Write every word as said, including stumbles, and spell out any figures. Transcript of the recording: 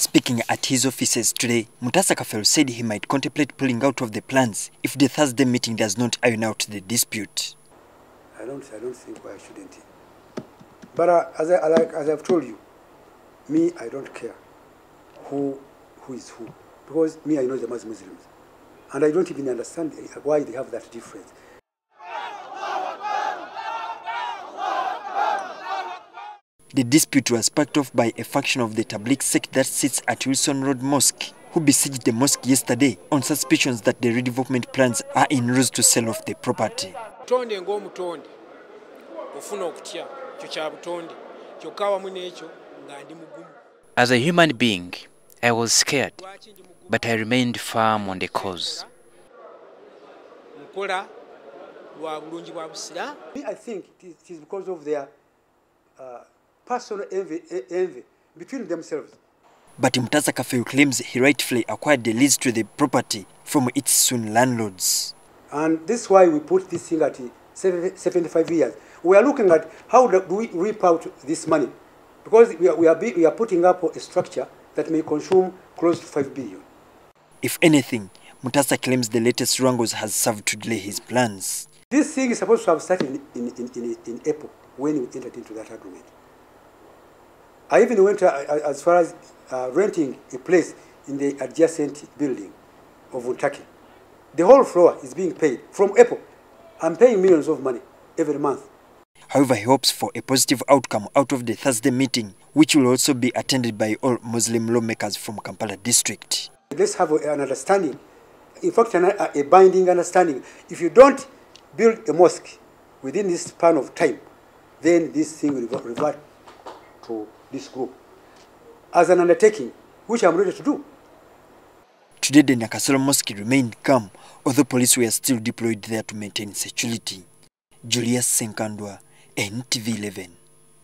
Speaking at his offices today, Mustafa Kafeero said he might contemplate pulling out of the plans if the Thursday meeting does not iron out the dispute. I don't, I don't think I shouldn't. But uh, as, I, like, as I've told you, me, I don't care who, who is who. Because me, I know them as Muslims. And I don't even understand why they have that difference. The dispute was sparked off by a faction of the Tabliq sect that sits at Wilson Road Mosque, who besieged the mosque yesterday on suspicions that the redevelopment plans are in route to sell off the property. As a human being, I was scared, but I remained firm on the cause. I think it is because of their uh, personal envy, envy between themselves. But Mustafa Kafeero claims he rightfully acquired the lease to the property from its soon landlords. And this is why we put this thing at seventy-five years. We are looking at how do we reap out this money, because we are, we are, we are putting up a structure that may consume close to five billion. If anything, Mustafa claims the latest wrangles has served to delay his plans. This thing is supposed to have started in, in, in, in April when we entered into that agreement. I even went as far as uh, renting a place in the adjacent building of Utaki. The whole floor is being paid from April. I'm paying millions of money every month. However, he hopes for a positive outcome out of the Thursday meeting, which will also be attended by all Muslim lawmakers from Kampala district. Let's have an understanding, in fact, a binding understanding. If you don't build a mosque within this span of time, then this thing will revert to this group as an undertaking, which I'm ready to do. Today, the Nakasero Mosque remained calm, although police were still deployed there to maintain security. Julius Senkandwa, N T V eleven.